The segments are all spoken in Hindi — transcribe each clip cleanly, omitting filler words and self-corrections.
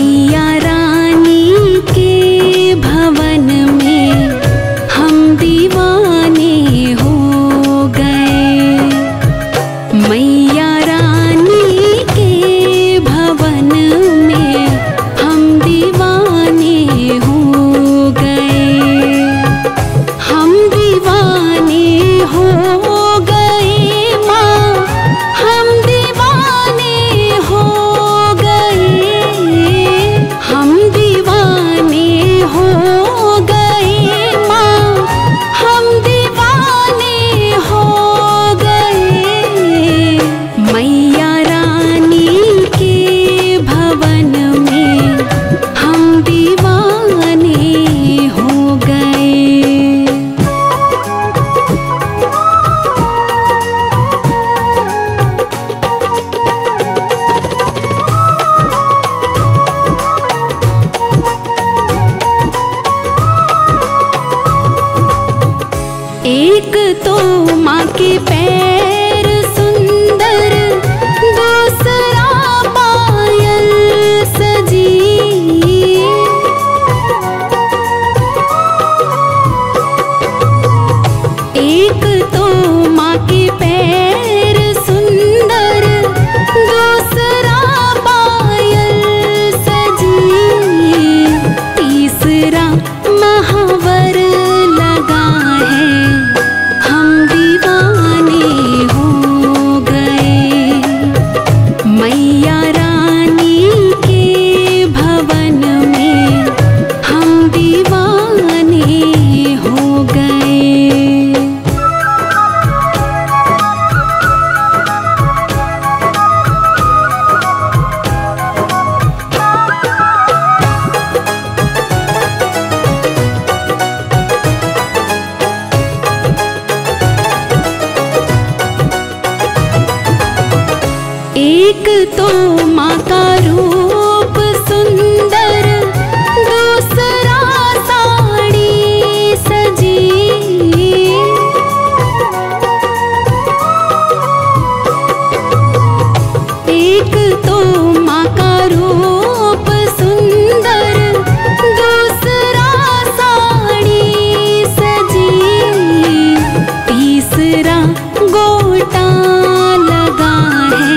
मैया रानी के भवन में हम दीवाने हो गए। मैया रानी के भवन में हम दीवाने हो गए। हम दीवाने हो गए माँ, हम दीवाने हो गए। हम दीवाने हो गए माँ, हम दीवाने हो गए। मैया रानी के भवन में हम दीवाने हो गए। एक तो माँ के पैर सुंदर, दूसरा पायल सजी। एक तो माँ के पैर सुंदर, दूसरा पायल सजी। तीसरा महावर लगा है, एक तो माँ का रूप सुंदर, दूसरा साड़ी सजी। एक तो माँ का रूप सुंदर, दूसरा साड़ी सजी। तीसरा गोटा लगा है,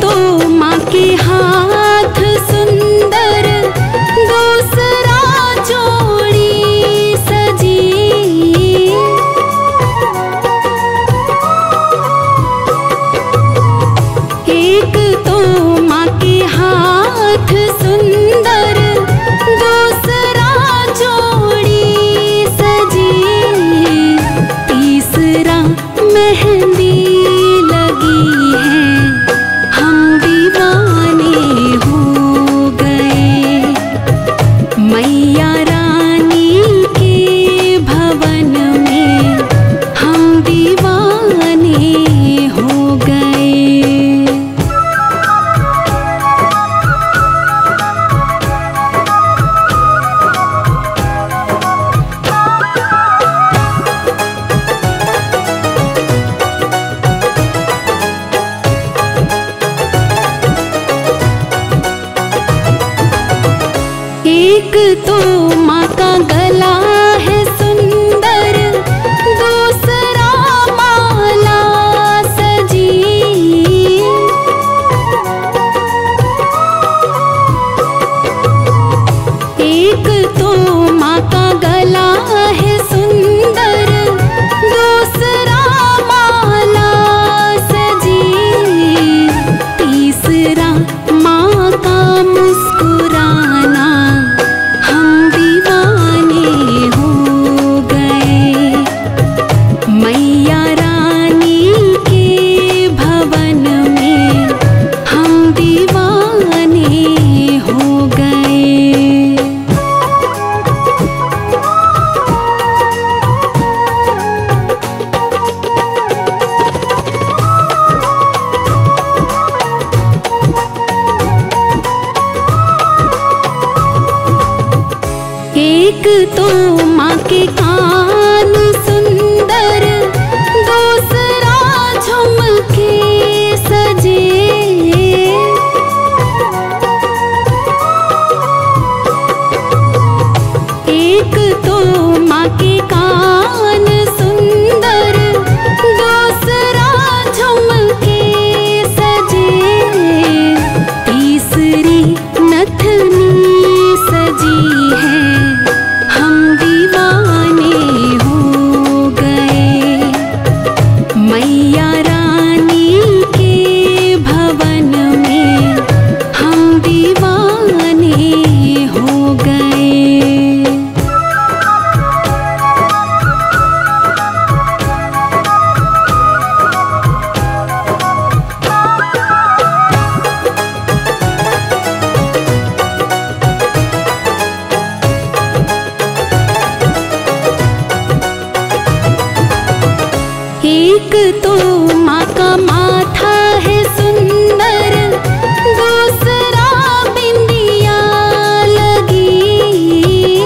तो माँ के हाथ सुंदर, दूसरा चूड़ी सजी। एक तो माँ के हाथ सुंदर, दूसरा चूड़ी सजी। तीसरा मेहंदी लगी है, एक तो माँ का गला है सुंदर, दूसरा माला सजी। एक तो माँ का गला है सुंदर, दूसरा माला सजी। तीसरा माँ का मुस्कुराना, दीवान एक तो माँ के कान सुंदर, दूसरा झुमके सजे। एक तो माँ के कान सुंदर, दूसरा झुमके सजे, तीसरी नथनी सजी है। हम दीवाने हो गए मैया रानी के भवन में, हम दीवाने हो गए। एक तो माँ का माथा है सुंदर, दूसरा बिंदिया लगी।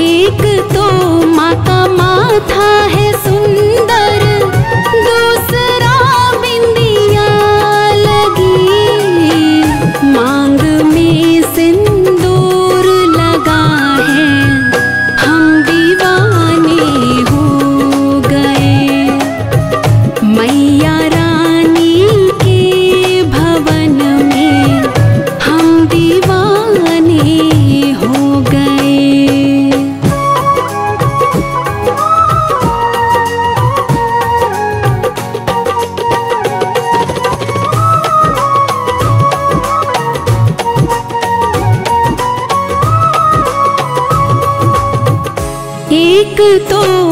एक तो माँ का माथा है सुंदर, दूसरा बिंदिया लगी। मांग में सिंदूर लगा है, एक तो